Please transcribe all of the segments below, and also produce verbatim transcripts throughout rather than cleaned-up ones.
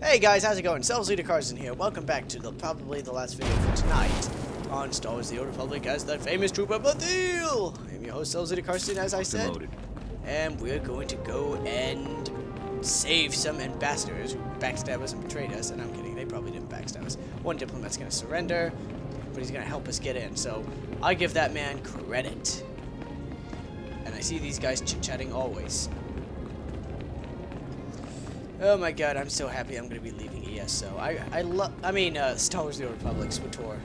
Hey guys, how's it going? SWTOR here. Welcome back to the probably the last video for tonight on Star Wars: The Old Republic as the famous trooper Mathiel. I'm your host SWTOR, as I said, Demoted. And we're going to go and save some ambassadors who backstabbed us and betrayed us. And I'm kidding, they probably didn't backstab us. One diplomat's going to surrender, but he's going to help us get in. So I give that man credit. And I see these guys chit-chatting always. Oh my god, I'm so happy I'm going to be leaving E S O. I, I love, I mean, uh, Star Wars The Old Republic, SWTOR.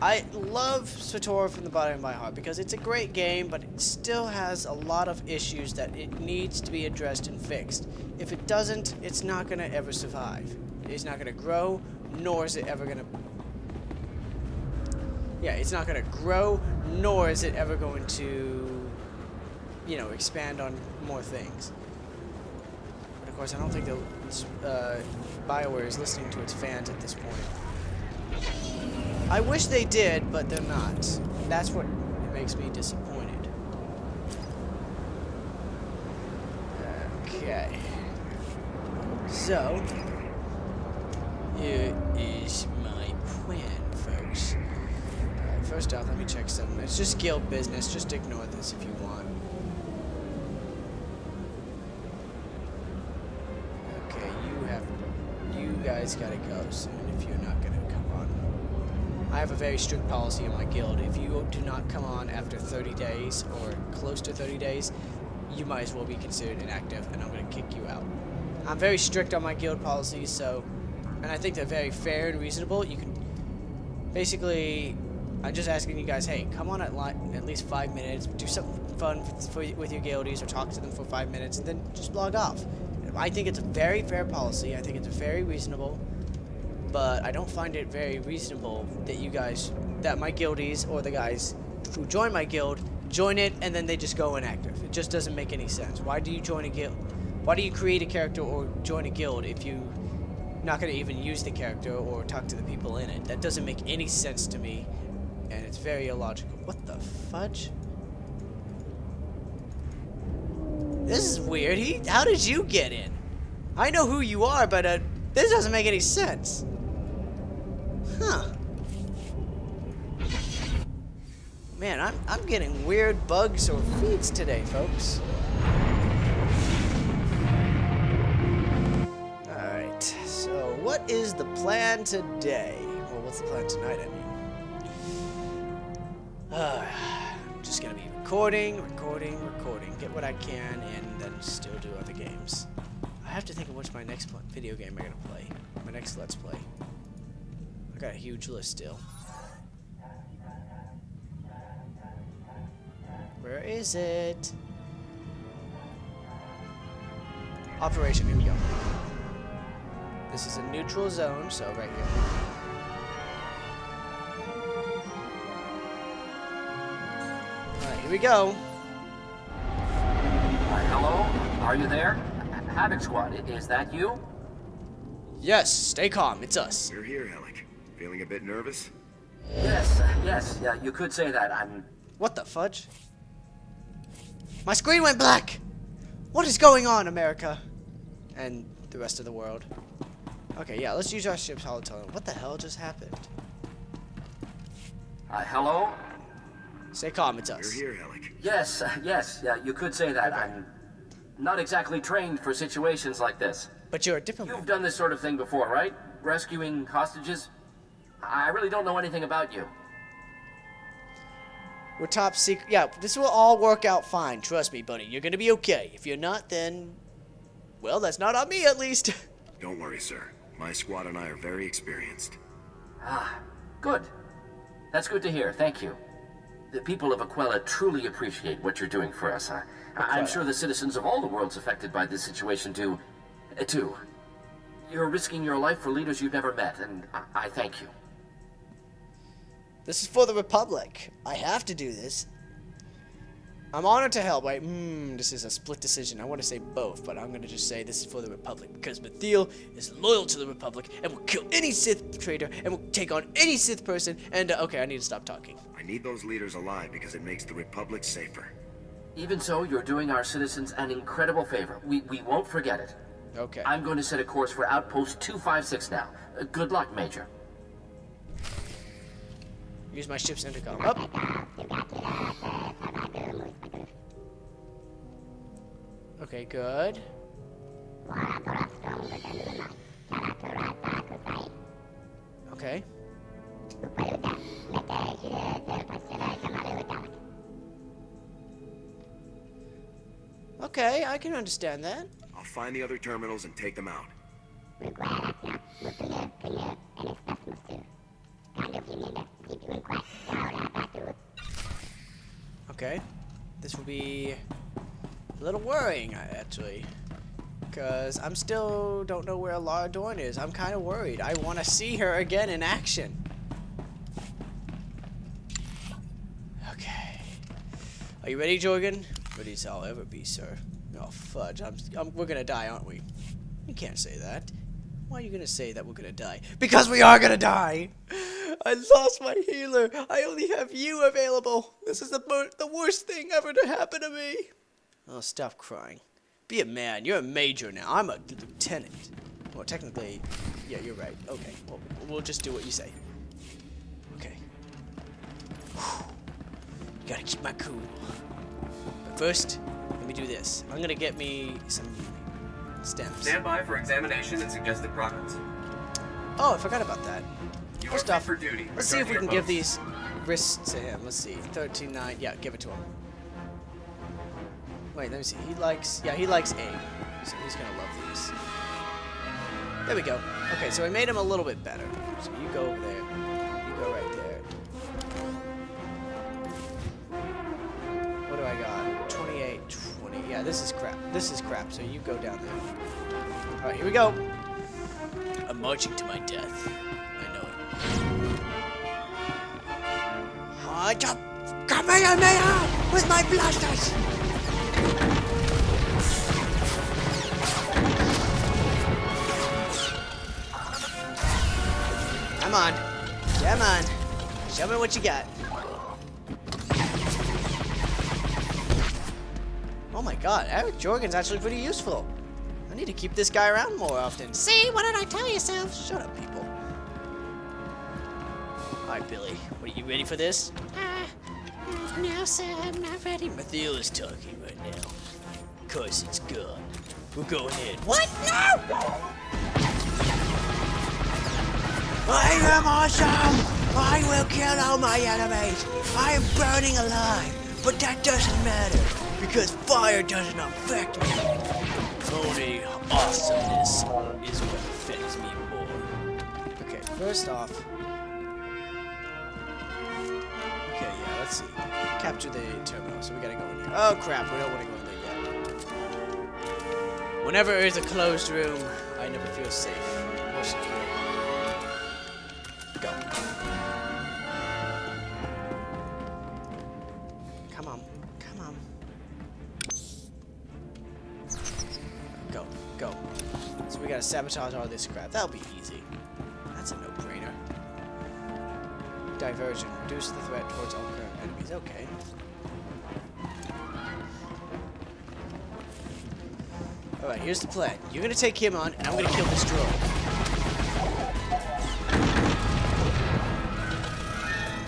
I love SWTOR from the bottom of my heart because it's a great game, but it still has a lot of issues that it needs to be addressed and fixed. If it doesn't, it's not going to ever survive. It's not going to grow, nor is it ever going to... Yeah, it's not going to grow, nor is it ever going to, you know, expand on more things. Of course, I don't think the uh, Bioware is listening to its fans at this point. I wish they did, but they're not. That's what makes me disappointed. Okay. So, here is my plan, folks. Alright, first off, let me check something. It's just guild business. Just ignore this if you want. Guys gotta go soon if you're not gonna come on. I have a very strict policy in my guild. If you do not come on after thirty days or close to thirty days, you might as well be considered inactive, and I'm gonna kick you out. I'm very strict on my guild policies, so, and I think they're very fair and reasonable. You can basically, I'm just asking you guys, hey, come on at like at least five minutes, do something fun for, for, with your guildies, or talk to them for five minutes, and then just log off. I think it's a very fair policy. I think it's very reasonable, but I don't find it very reasonable that you guys, that my guildies or the guys who join my guild join it and then they just go inactive. It just doesn't make any sense. Why do you join a guild? Why do you create a character or join a guild if you're not going to even use the character or talk to the people in it? That doesn't make any sense to me, and it's very illogical. What the fudge? This is weird. He, how did you get in? I know who you are, but uh, this doesn't make any sense. Huh. Man, I'm, I'm getting weird bugs or feeds today, folks. Alright, so what is the plan today? Well, what's the plan tonight, I mean? Uh, I'm just gonna be recording, recording, recording, get what I can, and then still do other games. I have to think of what's my next video game I'm going to play, my next Let's Play. I got a huge list still. Where is it? Operation, here we go. This is a neutral zone, so right here. Here we go. Uh, hello? Are you there? Havoc Squad, is that you? Yes, stay calm, it's us. You're here, Alec. Feeling a bit nervous? Yes, yes, yeah, you could say that. I'm... What the fudge? My screen went black! What is going on, America? And the rest of the world. Okay, yeah, let's use our ship's holotunnel. What the hell just happened? Uh, hello? Stay calm, it's us. You're here, Alec. Yes, uh, yes, yeah, you could say that. Okay. I'm not exactly trained for situations like this. But you're a diplomat. You've done this sort of thing before, right? Rescuing hostages? I really don't know anything about you. We're top secret. Yeah, this will all work out fine. Trust me, buddy. You're going to be okay. If you're not, then... Well, that's not on me, at least. Don't worry, sir. My squad and I are very experienced. Ah, good. That's good to hear. Thank you. The people of Aquela truly appreciate what you're doing for us. I, I'm sure the citizens of all the worlds affected by this situation do, uh, too. You're risking your life for leaders you've never met, and I, I thank you. This is for the Republic. I have to do this. I'm honored to help. I, mm, this is a split decision. I want to say both, but I'm going to just say this is for the Republic, because Mathiel is loyal to the Republic, and will kill any Sith traitor, and will take on any Sith person, and, uh, okay, I need to stop talking. Need those leaders alive because it makes the Republic safer. Even so, you're doing our citizens an incredible favor. We, we won't forget it. Okay. I'm going to set a course for Outpost Two Five Six now. Uh, good luck, Major. Use my ship's intercom. Up. Okay, good. Okay. Okay, I can understand that. I'll find the other terminals and take them out. Okay. This will be a little worrying, actually. Because I'm still don't know where Lara Dorn is. I'm kind of worried. I want to see her again in action. Okay. Are you ready, Jorgan? Ready as I'll ever be, sir. Oh, fudge. I'm, I'm, we're going to die, aren't we? You can't say that. Why are you going to say that we're going to die? Because we are going to die! I lost my healer. I only have you available. This is the, the worst thing ever to happen to me. Oh, stop crying. Be a man. You're a major now. I'm a lieutenant. Well, technically, yeah, you're right. Okay, well, we'll just do what you say. Okay. Whew. Gotta keep my cool. But first, let me do this. I'm gonna get me some stamps. Stand by for examination and suggested profits. Oh, I forgot about that. You first off, for duty. Let's see if we can post. give these wrists to him. Let's see. thirteen nine. Yeah, give it to him. Wait, let me see. He likes... Yeah, he likes A. So he's gonna love these. There we go. Okay, so I made him a little bit better. So you go over there. You go right there. What do I got? twenty-eight, twenty. Yeah, this is crap. This is crap, so you go down there. Alright, here we go. I'm marching to my death. I know it. I just... Kamehameha! With my blasters! Come on, come on, show me what you got. Oh my god, Aric Jorgan's actually pretty useful. I need to keep this guy around more often. See, what did I tell you, Sal? Shut up, people. Alright, Billy, what, are you ready for this? Uh, no, sir, I'm not ready. Mathiel is talking right now. Of course it's good. We're going in. What? No! I am awesome! I will kill all my enemies! I am burning alive! But that doesn't matter, because fire doesn't affect me! Only awesomeness is what affects me more. Okay, first off... Okay, yeah, let's see. Capture the terminal, so we gotta go in here. Oh crap, we don't want to go in there yet. Whenever it is a closed room, I never feel safe. Or secure. Go. Come on. Come on. Go. Go. So we gotta sabotage all this crap. That'll be easy. That's a no-brainer. Diversion. Reduce the threat towards all current enemies. Okay. Alright, here's the plan. You're gonna take him on, and I'm gonna kill this drone.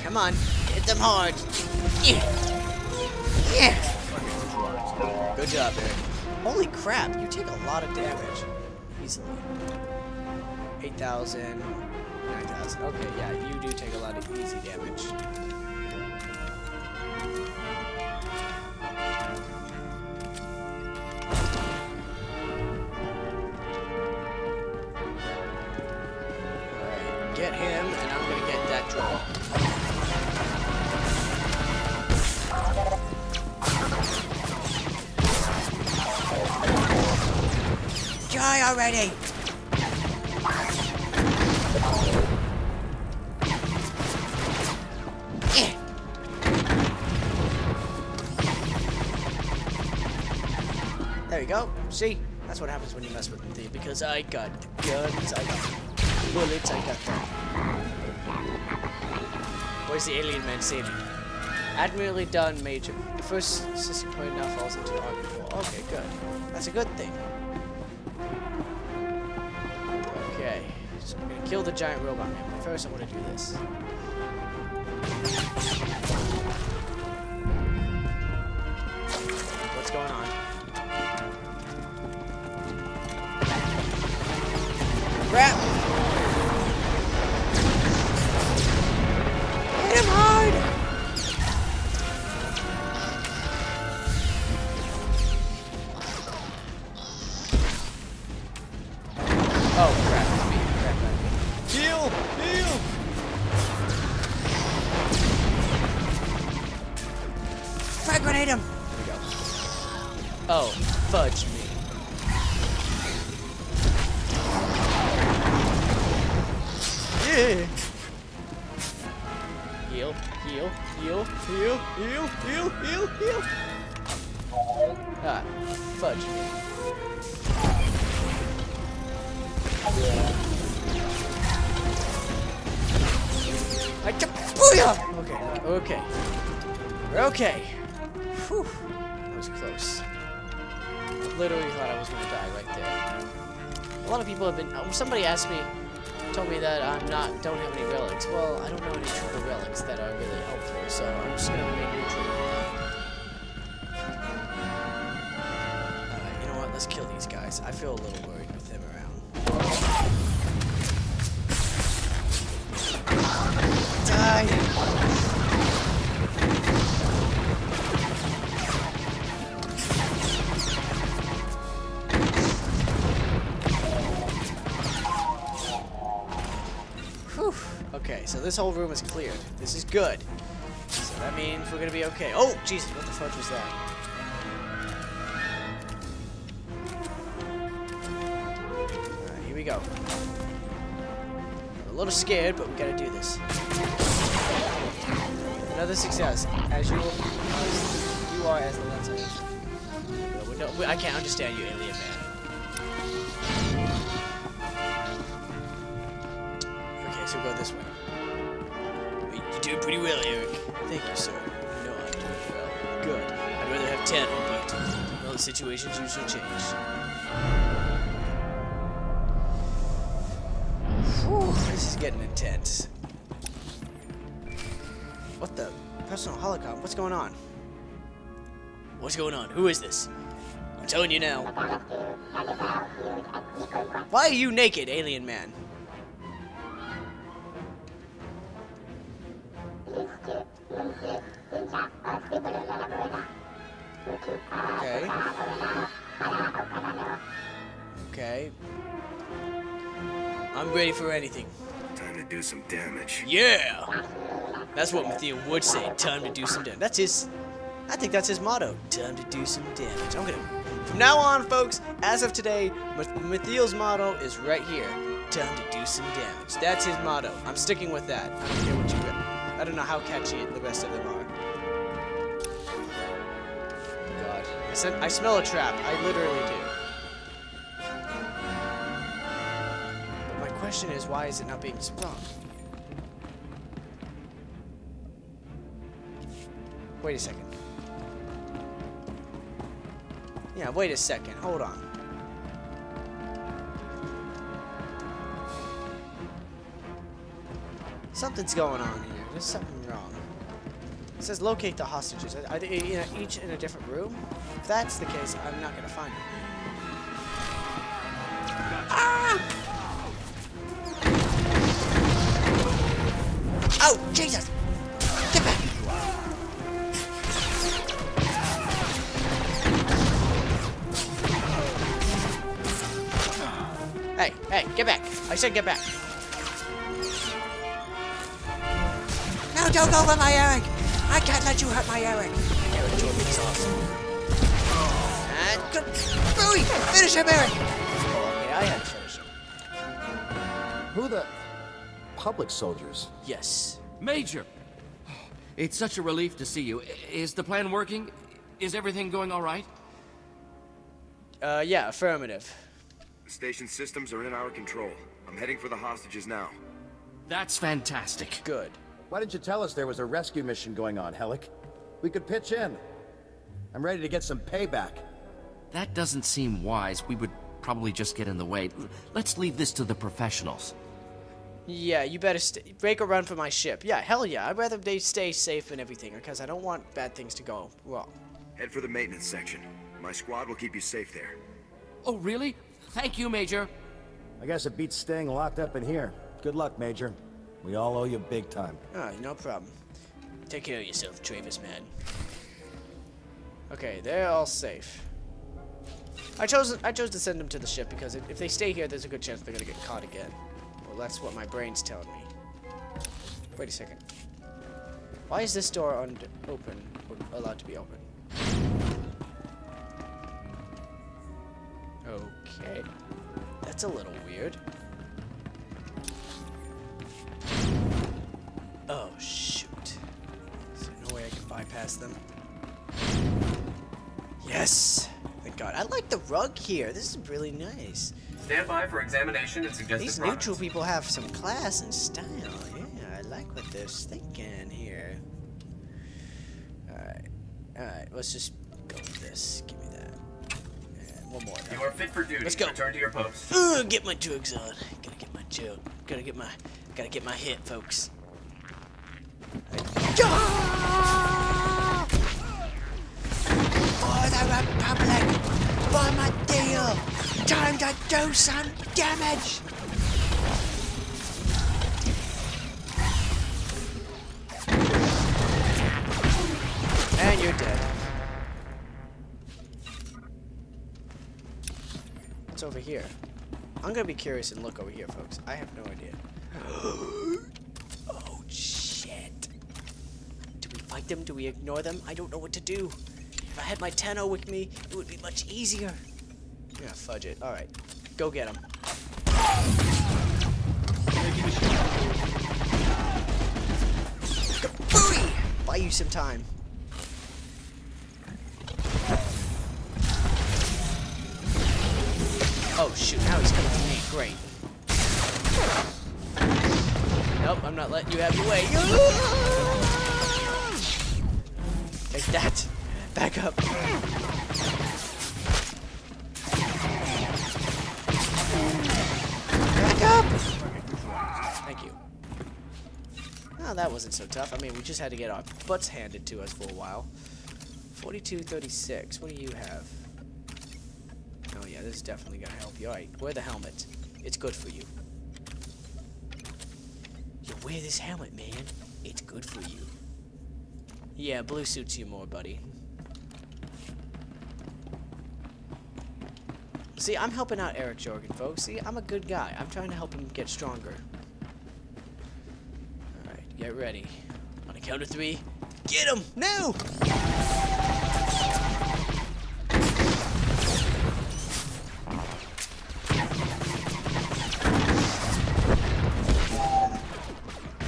Come on, hit them hard. Yeah. Yeah. Good job, Eric. Holy crap, you take a lot of damage. Easily. eight thousand, nine thousand. Okay, yeah, you do take a lot of easy damage. Alright, get him, and I'm gonna get that drone. Die already! Yeah. There you go. See? That's what happens when you mess with me, because I got the guns, I got the bullets, I got that. Where's the alien man saving? Admirably done, Major. The first system point now falls into the army. Okay, good. That's a good thing. I'm gonna kill the giant robot man, but first I want to do this. What's going on? Crap! Hit him hard! Oh crap, it's me. Crap, crap. Heal! Heal! Frag grenade him! There we go. Oh, fudge me. Heal, heal, heal, heal, heal, heal, heal, heal. Ah, fudge me. I can booyah! Okay, okay. We're okay. Whew. That was close. I literally thought I was gonna die right there. A lot of people have been oh, somebody asked me told me that I'm not, don't have any relics. Well, I don't know any true relics that are really helpful, so I'm just gonna make new true. Alright, you know what? Let's kill these guys. I feel a little worried with them around. Die! Okay, so this whole room is cleared. This is good. So that means we're gonna be okay. Oh, Jesus, what the fudge was that? Alright, here we go. I'm a little scared, but we gotta do this. Another success. As you, as you are as the lens is. No, no, I can't understand you, alien man. So we'll go this way. You do pretty well, Aric. Thank you, sir. You know I'm doing well. Good. I'd rather have ten, but well, the situation's usually changed. Whew, this is getting intense. What the? Personal holocaust? What's going on? What's going on? Who is this? I'm telling you now. Why are you naked, alien man? Okay. Okay. I'm ready for anything. Time to do some damage. Yeah! That's what Mathiel would say. Time to do some damage. That's his... I think that's his motto. Time to do some damage. I'm gonna... From now on, folks, as of today, Mathiel's motto is right here. Time to do some damage. That's his motto. I'm sticking with that. I don't care what you do. I don't know how catchy the rest of them are. God. I, said, I smell a trap. I literally do. But my question is, why is it not being sprung? Wait a second. Yeah, wait a second. Hold on. Something's going on here. There's something wrong. It says locate the hostages. Are they, you know, each in a different room? If that's the case, I'm not going to find them. Ah! Oh, Jesus! Get back! Hey, hey, get back! I said get back! No, don't go for my Aric! I can't let you hurt my Aric! Aric Jordan is awesome. And good. Bowie! Finish him, Aric! Oh, okay, I had to finish him. Who the... Public soldiers? Yes. Major! It's such a relief to see you. Is the plan working? Is everything going all right? Uh, yeah, affirmative. The station systems are in our control. I'm heading for the hostages now. That's fantastic. Good. Why didn't you tell us there was a rescue mission going on, Helic? We could pitch in. I'm ready to get some payback. That doesn't seem wise. We would probably just get in the way. Let's leave this to the professionals. Yeah, you better st make a run for my ship. Yeah, hell yeah. I'd rather they stay safe and everything, because I don't want bad things to go wrong. Head for the maintenance section. My squad will keep you safe there. Oh, really? Thank you, Major. I guess it beats staying locked up in here. Good luck, Major. We all owe you big time. Ah, no problem. Take care of yourself, Travis, man. Okay, they're all safe. I chose I chose to send them to the ship because if they stay here, there's a good chance they're gonna get caught again. Well, that's what my brain's telling me. Wait a second. Why is this door open or allowed to be open? Okay, that's a little weird. Oh shoot! Is there no way I can bypass them? Yes. Thank God. I like the rug here. This is really nice. Stand by for examination and suggested These products. Neutral people have some class and style. Yeah, I like what they're thinking here. Alright. Alright, let's just go with this. Give me that. And one more. Though. You are fit for duty. Let's go. Return to your post. Ooh, get my jugs on. Gotta get my jug. Gotta get my gotta get my hit, folks. Republic, by my deal, time to do some damage. And you're dead. What's over here? I'm gonna be curious and look over here, folks. I have no idea. Oh shit! Do we fight them? Do we ignore them? I don't know what to do. If I had my Tenno with me, it would be much easier. Yeah, fudge it. Alright. Go get him. Kabooey! Buy you some time. Oh, shoot. Now he's coming to me. Great. Nope, I'm not letting you have your way. Take that. Back up. Back up! Thank you. Oh, that wasn't so tough. I mean, we just had to get our butts handed to us for a while. forty-two thirty-six. What do you have? Oh, yeah, this is definitely going to help you. Alright, wear the helmet. It's good for you. You wear this helmet, man. It's good for you. Yeah, blue suits you more, buddy. See, I'm helping out Aric Jorgan, folks. See, I'm a good guy. I'm trying to help him get stronger. Alright, get ready. On a count of three, get him! No!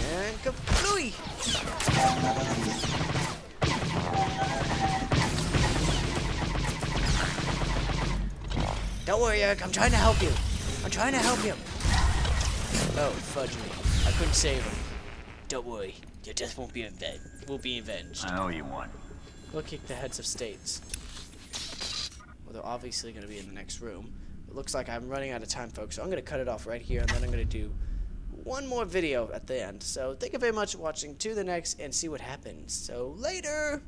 And kablooey! Don't worry, Eric, I'm trying to help you. I'm trying to help him. Oh, fudge me. I couldn't save him. Don't worry. Your death won't be avenged. We'll be avenged. I owe you one. We'll kick the heads of states. Well, they're obviously going to be in the next room. It looks like I'm running out of time, folks, so I'm going to cut it off right here, and then I'm going to do one more video at the end. So thank you very much for watching. To the next, and see what happens. So, later!